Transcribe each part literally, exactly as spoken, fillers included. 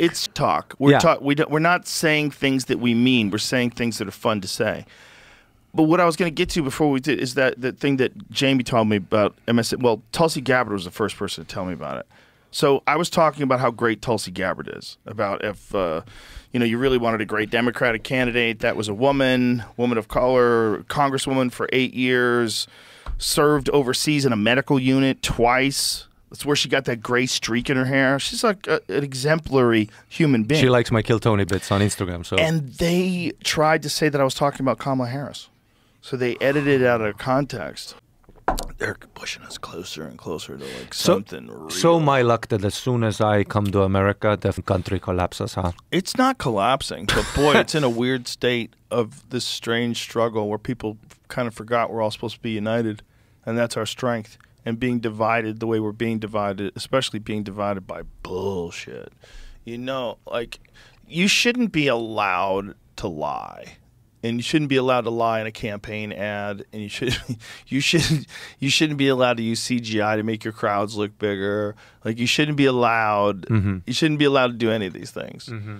It's talk. We're yeah. talk. We don't, we're not saying things that we mean. We're saying things that are fun to say. But what I was going to get to before we did is that the thing that Jamie told me about M S N B C. Well, Tulsi Gabbard was the first person to tell me about it. So I was talking about how great Tulsi Gabbard is. About if uh, you know, you really wanted a great Democratic candidate that was a woman, woman of color, congresswoman for eight years, served overseas in a medical unit twice. That's where she got that gray streak in her hair. She's like a, an exemplary human being. She likes my Kill Tony bits on Instagram. So and they tried to say that I was talking about Kamala Harris, so they edited it out of context. They're pushing us closer and closer to like so, something real. So my luck that as soon as I come to America, the country collapses, huh? It's not collapsing, but boy, it's in a weird state of this strange struggle where people kind of forgot we're all supposed to be united, and that's our strength. And being divided the way we're being divided, especially being divided by bullshit. You know, like, you shouldn't be allowed to lie. And you shouldn't be allowed to lie in a campaign ad, and you should, you should, you shouldn't be allowed to use C G I to make your crowds look bigger. Like you shouldn't be allowed, mm-hmm. you shouldn't be allowed to do any of these things, mm-hmm.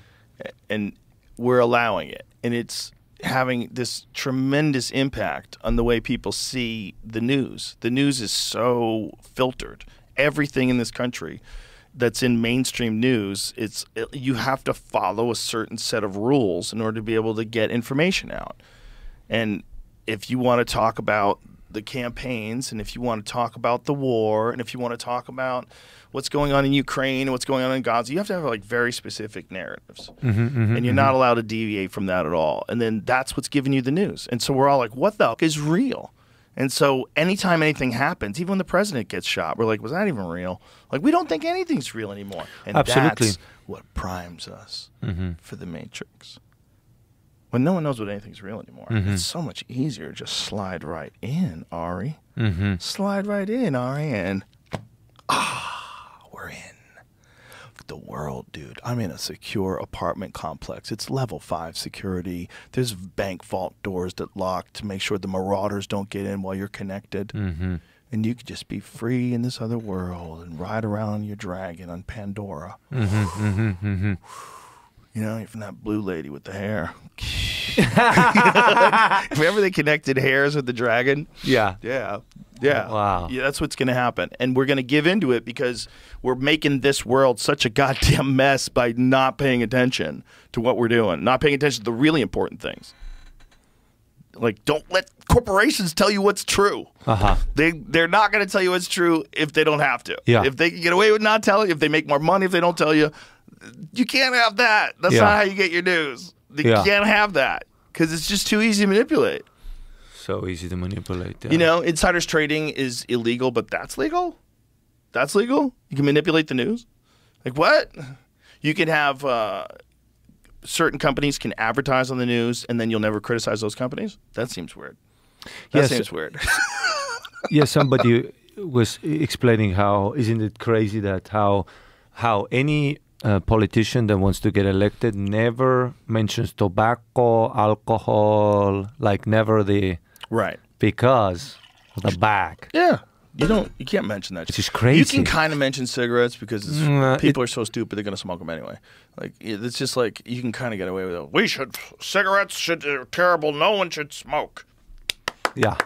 and we're allowing it, and it's having this tremendous impact on the way people see the news. The news is so filtered. Everything in this country that's in mainstream news, it's it, you have to follow a certain set of rules in order to be able to get information out. And if you want to talk about the campaigns, and if you want to talk about the war, and if you want to talk about what's going on in Ukraine and what's going on in Gaza, you have to have like very specific narratives, mm-hmm, mm-hmm, and you're mm-hmm. not allowed to deviate from that at all. And then that's what's giving you the news. And so we're all like, what the fuck is real? And so anytime anything happens, even when the president gets shot, we're like, was that even real? Like, we don't think anything's real anymore. And Absolutely. that's what primes us mm-hmm. for the Matrix. When no one knows what anything's real anymore, mm-hmm. it's so much easier to just slide right in, Ari. Mm-hmm. Slide right in, Ari, and ah, we're in. The world, dude. I'm in a secure apartment complex. It's level five security. There's bank vault doors that lock to make sure the marauders don't get in while you're connected. Mm-hmm. And you could just be free in this other world and ride around on your dragon on Pandora. Mm-hmm, mm-hmm, mm-hmm. You know, from that blue lady with the hair. Remember they connected hairs with the dragon? Yeah. Yeah. Yeah. Wow. Yeah, that's what's going to happen. And we're going to give into it because we're making this world such a goddamn mess by not paying attention to what we're doing, not paying attention to the really important things. Like, don't let corporations tell you what's true. Uh-huh. They, they're not going to tell you what's true if they don't have to. Yeah. If they can get away with not telling you, if they make more money, if they don't tell you, you can't have that. That's yeah. not how you get your news. You yeah. can't have that because it's just too easy to manipulate. So easy to manipulate. Yeah. You know, insiders trading is illegal, but that's legal? That's legal? You can manipulate the news? Like what? You can have uh, certain companies can advertise on the news and then you'll never criticize those companies? That seems weird. That yes. seems weird. yeah, somebody was explaining how, isn't it crazy that how, how any... a politician that wants to get elected never mentions tobacco, alcohol, like never the right because of the back. Yeah, you don't, you can't mention that. It's just crazy. You can kind of mention cigarettes because it's, mm, people it, are so stupid they're gonna smoke them anyway. Like it's just like you can kind of get away with it. We should cigarettes should are terrible. No one should smoke. Yeah.